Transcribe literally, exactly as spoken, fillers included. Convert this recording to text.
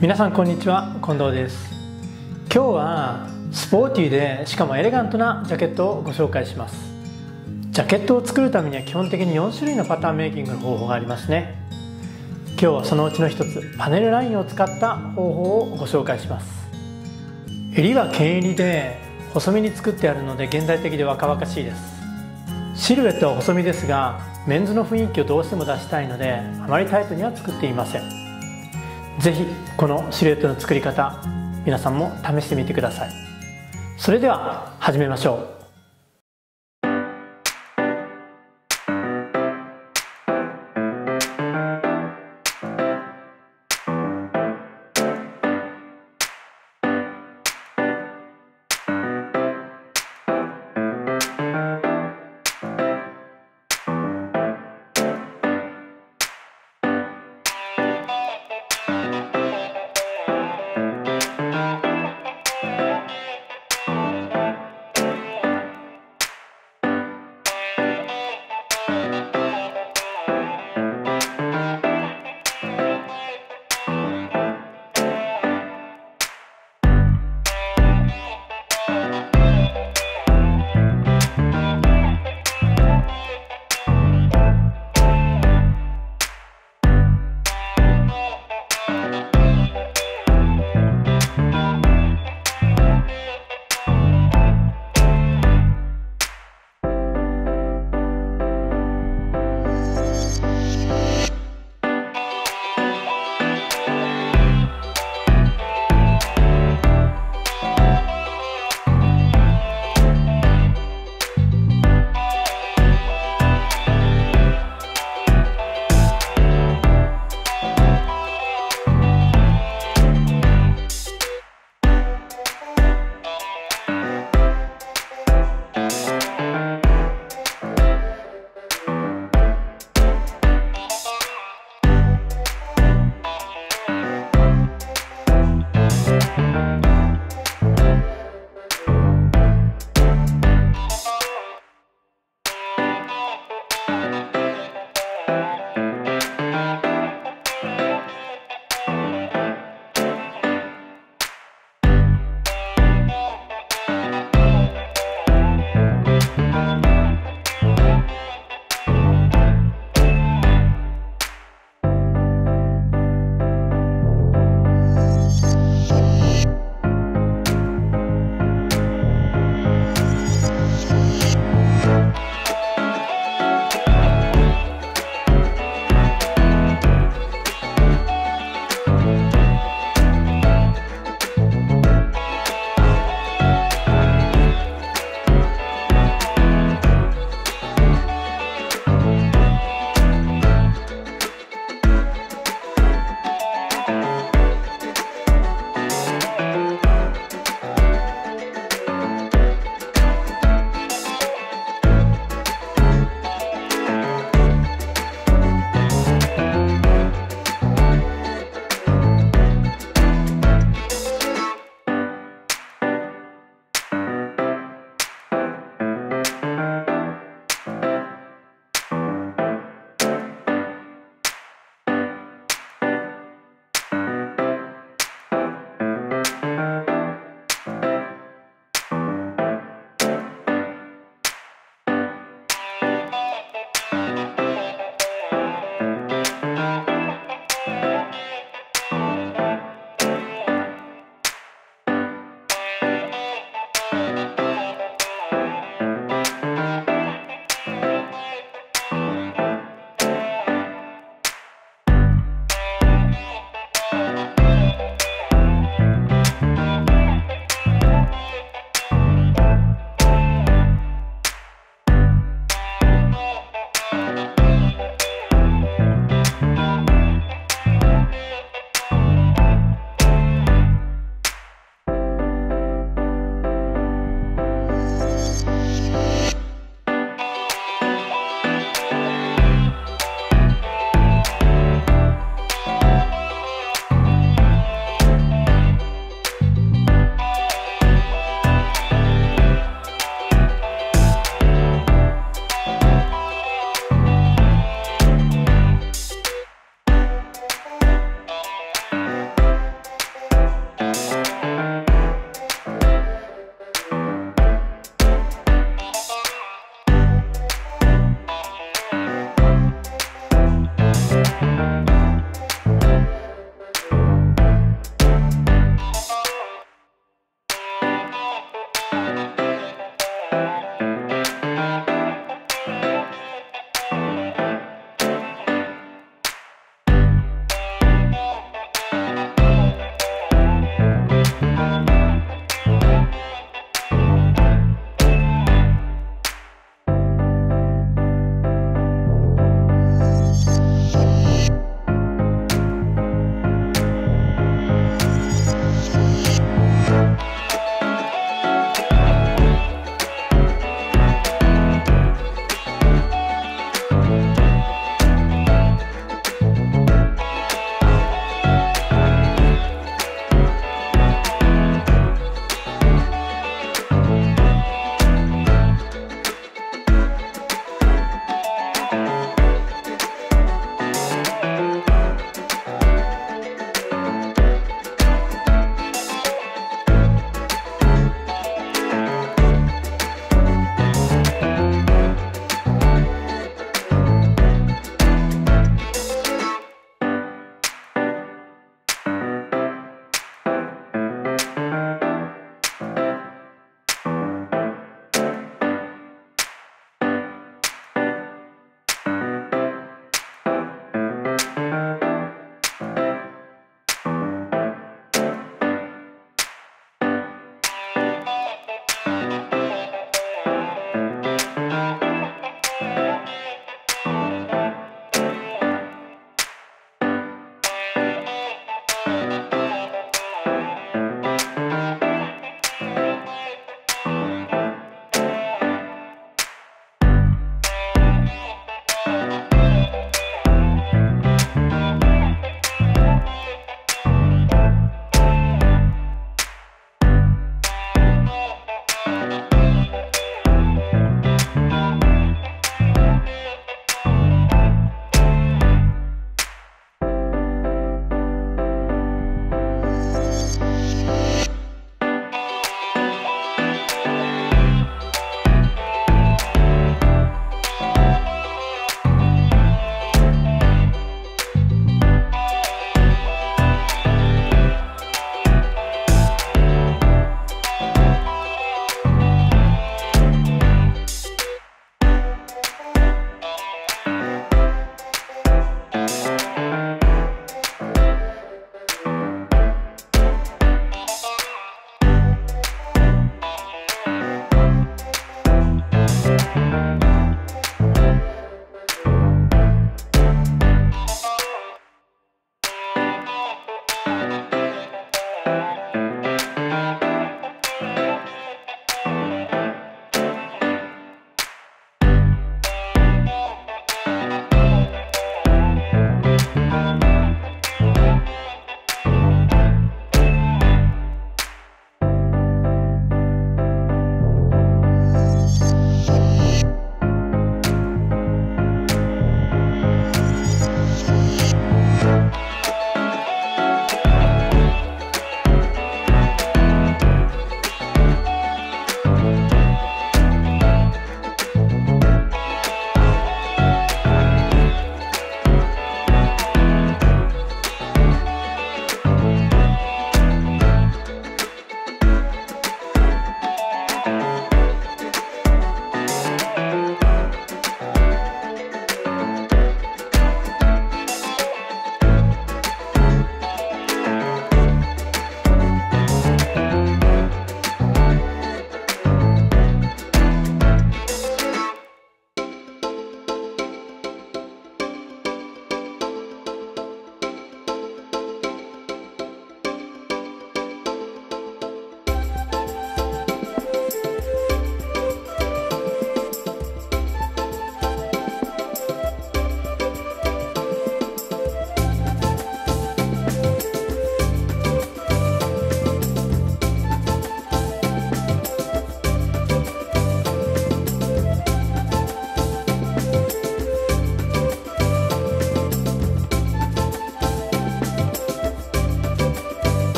皆さんこんにちは、近藤です。今日はスポーティーでしかもエレガントなジャケットをご紹介します。ジャケットを作るためには基本的によん種類のパターンメイキングの方法がありますね。今日はそのうちのひとつ、パネルラインを使った方法をご紹介します。襟は剣襟で細身に作ってあるので現代的で若々しいです。シルエットは細身ですが、メンズの雰囲気をどうしても出したいのであまりタイトには作っていません。ぜひこのシルエットの作り方、皆さんも試してみてください。それでは始めましょう。